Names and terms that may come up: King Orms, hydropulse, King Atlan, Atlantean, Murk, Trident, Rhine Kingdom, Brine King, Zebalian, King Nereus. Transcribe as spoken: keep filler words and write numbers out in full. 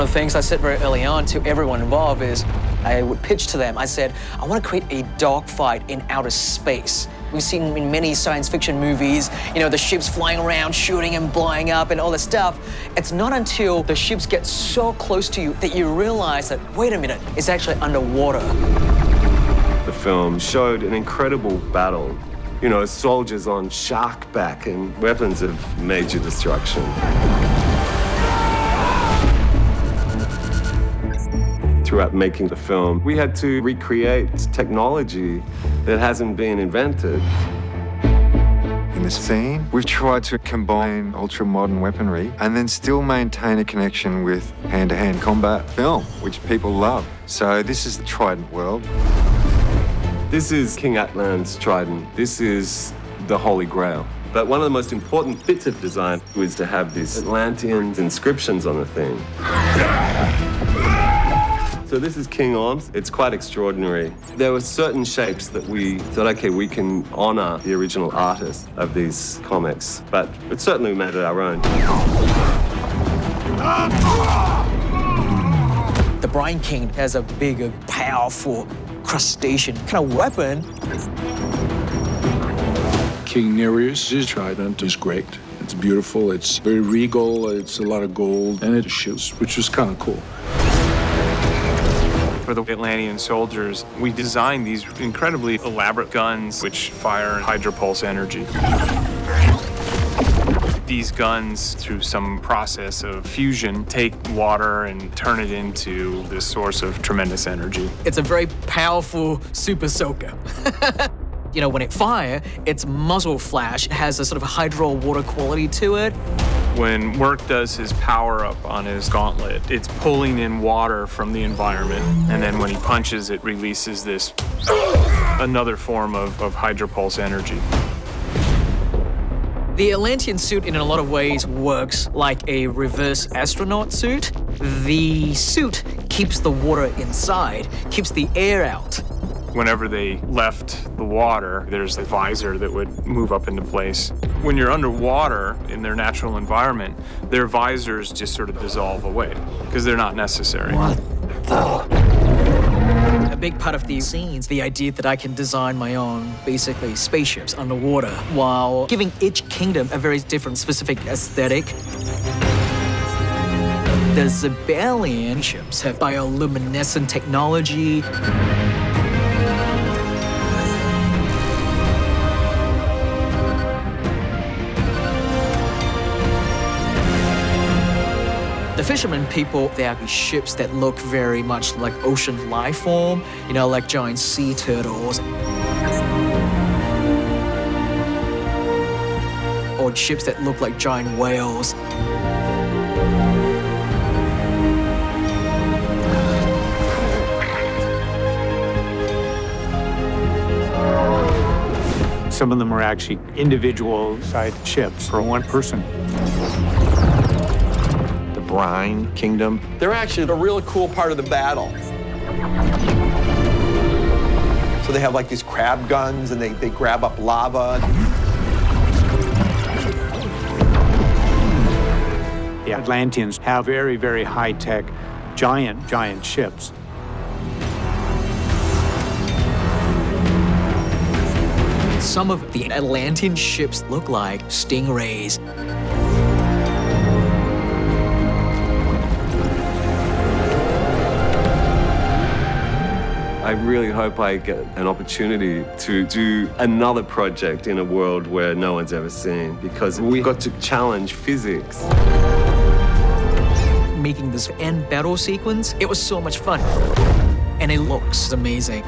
of the things I said very early on to everyone involved is I would pitch to them. I said, I want to create a dogfight in outer space. We've seen in many science fiction movies, you know, the ships flying around, shooting and blowing up and all this stuff. It's not until the ships get so close to you that you realize that, wait a minute, it's actually underwater. The film showed an incredible battle. You know, soldiers on shark back and weapons of major destruction. Throughout making the film, we had to recreate technology that hasn't been invented. In this scene, we've tried to combine ultra-modern weaponry and then still maintain a connection with hand-to-hand combat film, which people love. So this is the Trident world. This is King Atlan's Trident. This is the Holy Grail. But one of the most important bits of design was to have these Atlantean inscriptions on the thing. So this is King Orms. It's quite extraordinary. There were certain shapes that we thought, okay, we can honor the original artist of these comics, but it certainly made it our own. The Brine King has a big, powerful crustacean kind of weapon. King Nereus' trident is great. It's beautiful, it's very regal, it's a lot of gold, and it shoots, which was kind of cool. For the Atlantean soldiers, we designed these incredibly elaborate guns which fire hydropulse energy. These guns, through some process of fusion, take water and turn it into this source of tremendous energy. It's a very powerful super soaker. You know, when it fires, its muzzle flash has a sort of hydro water quality to it. When Murk does his power-up on his gauntlet, it's pulling in water from the environment, and then when he punches, it releases this another form of, of hydropulse energy. The Atlantean suit, in a lot of ways, works like a reverse astronaut suit. The suit keeps the water inside, keeps the air out. Whenever they left the water, there's a visor that would move up into place. When you're underwater in their natural environment, their visors just sort of dissolve away because they're not necessary. What the? A big part of the scenes, the idea that I can design my own, basically, spaceships underwater while giving each kingdom a very different specific aesthetic. The Zebalian ships have bioluminescent technology. The fishermen people, they are ships that look very much like ocean life form, you know, like giant sea turtles. Or ships that look like giant whales. Some of them are actually individual-sized ships for one person. Rhine Kingdom. They're actually a really cool part of the battle. So they have like these crab guns and they, they grab up lava. The Atlanteans have very, very high-tech, giant, giant ships. Some of the Atlantean ships look like stingrays. I really hope I get an opportunity to do another project in a world where no one's ever seen, because we got to challenge physics. Making this end battle sequence, it was so much fun. And it looks amazing.